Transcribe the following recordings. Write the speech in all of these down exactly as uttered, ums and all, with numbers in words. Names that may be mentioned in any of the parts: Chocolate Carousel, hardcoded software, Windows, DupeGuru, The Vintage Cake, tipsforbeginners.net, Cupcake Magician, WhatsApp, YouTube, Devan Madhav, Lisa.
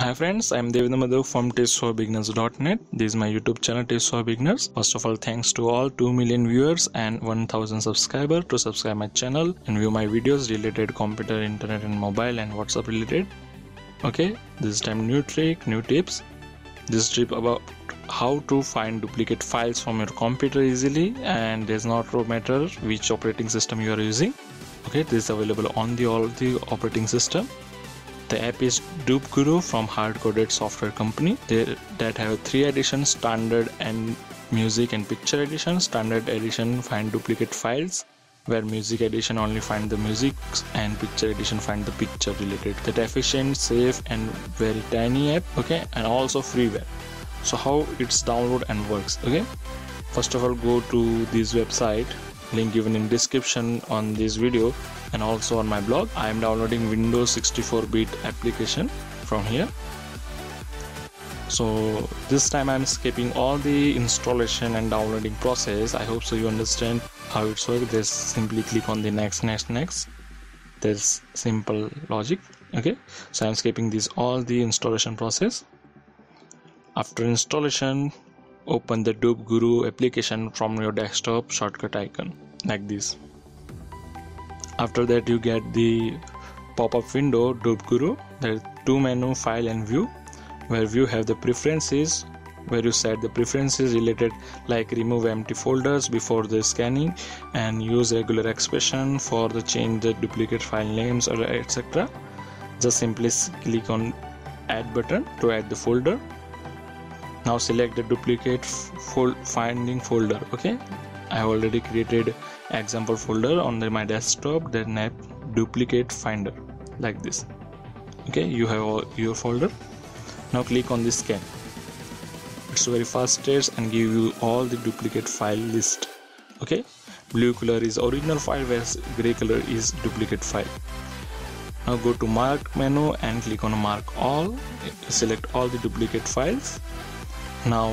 Hi friends, I am Devan Madhav from tips for beginners dot net. This is my YouTube channel, Tips for Beginners. First of all, thanks to all two million viewers and one thousand subscribers to subscribe my channel and view my videos related computer, internet and mobile and WhatsApp related. Okay, this time new trick, new tips. This tip about how to find duplicate files from your computer easily, and does not matter which operating system you are using. Okay, this is available on the all the operating system. The app is DupeGuru from Hardcoded Software company. They that have three editions: standard and music and picture edition. Standard edition find duplicate files, where music edition only find the music and picture edition find the picture related. That efficient, safe and very tiny app. Okay, and also freeware. So how it's download and works. Okay, first of all go to this website. Link given in description on this video and also on my blog. I am downloading Windows sixty-four bit application from here. So this time I am skipping all the installation and downloading process. I hope so you understand how it's work. Just simply click on the next, next, next. There's simple logic. Okay, so I am skipping this all the installation process. After installation, open the DupeGuru application from your desktop shortcut icon like this. After that you get the pop-up window DupeGuru. There are two menu, file and view, where view have the preferences, where you set the preferences related like remove empty folders before the scanning and use regular expression for the change the duplicate file names or et cetera. Just simply click on add button to add the folder. Now select the duplicate fold finding folder. Okay, I have already created example folder on the, my desktop. Then name duplicate finder like this. Okay, you have all your folder. Now click on the scan. It's very fast steps and give you all the duplicate file list. Okay, blue color is original file, whereas gray color is duplicate file. Now go to mark menu and click on mark all. Select all the duplicate files. Now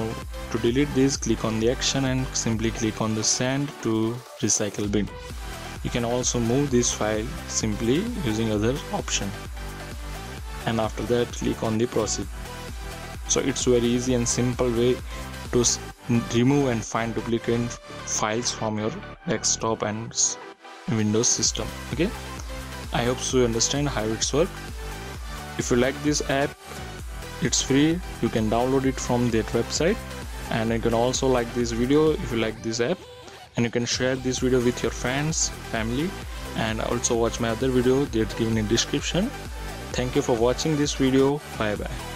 to delete this, click on the action and simply click on the send to recycle bin. You can also move this file simply using other option, and after that click on the proceed. So it's very easy and simple way to remove and find duplicate files from your desktop and Windows system. Okay, I hope so you understand how it's work. If you like this app, it's free, you can download it from that website, and you can also like this video if you like this app, and you can share this video with your friends, family, and also watch my other video that's given in description. Thank you for watching this video. Bye bye.